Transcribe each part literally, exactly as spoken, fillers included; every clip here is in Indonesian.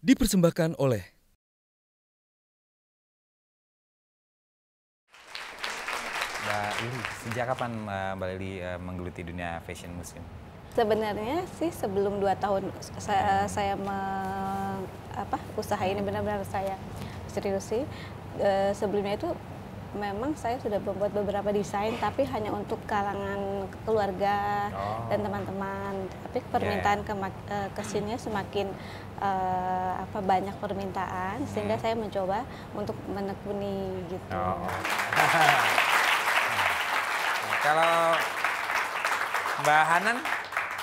Dipersembahkan oleh Mbak Lily. Sejak kapan Mbak Lily menggeluti dunia fashion muslim? Sebenarnya sih sebelum dua tahun saya, saya me, apa, usaha ini benar-benar saya serius sih. E, sebelumnya itu memang saya sudah membuat beberapa desain, tapi hanya untuk kalangan keluarga oh. dan teman-teman. Tapi permintaan yeah. ke kesini semakin uh, apa banyak permintaan, sehingga saya mencoba untuk menekuni gitu. Oh. Kalau Mbak Hanan?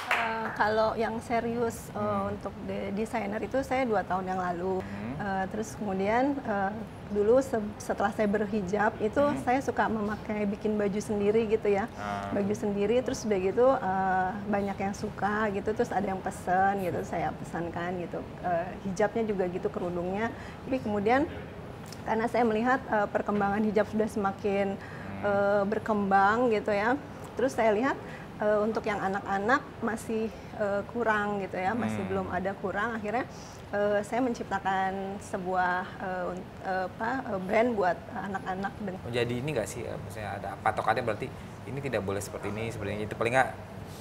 Uh, kalau yang serius uh, hmm. untuk desainer itu saya dua tahun yang lalu. Hmm. Uh, terus kemudian uh, dulu se setelah saya berhijab itu hmm. saya suka memakai bikin baju sendiri gitu ya. Hmm. Baju sendiri terus udah gitu uh, banyak yang suka gitu, terus ada yang pesan gitu, saya pesankan gitu. Uh, hijabnya juga gitu, kerudungnya. Tapi kemudian karena saya melihat uh, perkembangan hijab sudah semakin uh, berkembang gitu ya. Terus saya lihat Uh, untuk yang anak-anak masih uh, kurang gitu ya, masih hmm. belum ada kurang. Akhirnya uh, saya menciptakan sebuah uh, uh, apa, uh, brand buat anak-anak. Oh, jadi ini nggak sih, uh, misalnya ada patokannya berarti ini tidak boleh seperti ini, seperti ini, itu paling nggak,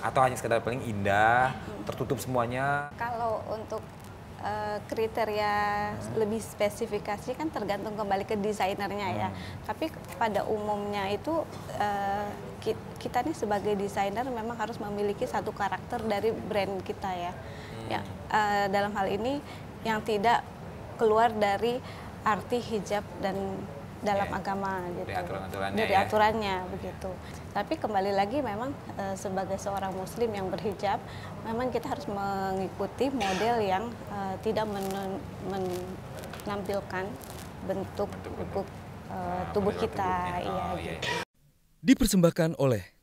atau hanya sekedar paling indah, hmm. tertutup semuanya. Kalau untuk Uh, kriteria hmm. lebih spesifikasi kan tergantung kembali ke desainernya hmm. ya. Tapi pada umumnya itu uh, ki kita nih sebagai desainer memang harus memiliki satu karakter dari brand kita ya. Hmm. Ya uh, dalam hal ini yang tidak keluar dari arti hijab dan dalam yeah. agama gitu. Dari aturan-aturannya. Dari ya. aturannya begitu. Tapi kembali lagi memang e, sebagai seorang muslim yang berhijab, memang kita harus mengikuti model yang e, tidak men menampilkan bentuk, bentuk, bentuk. E, tubuh nah, kita. Iya. Oh, yeah. Dipersembahkan oleh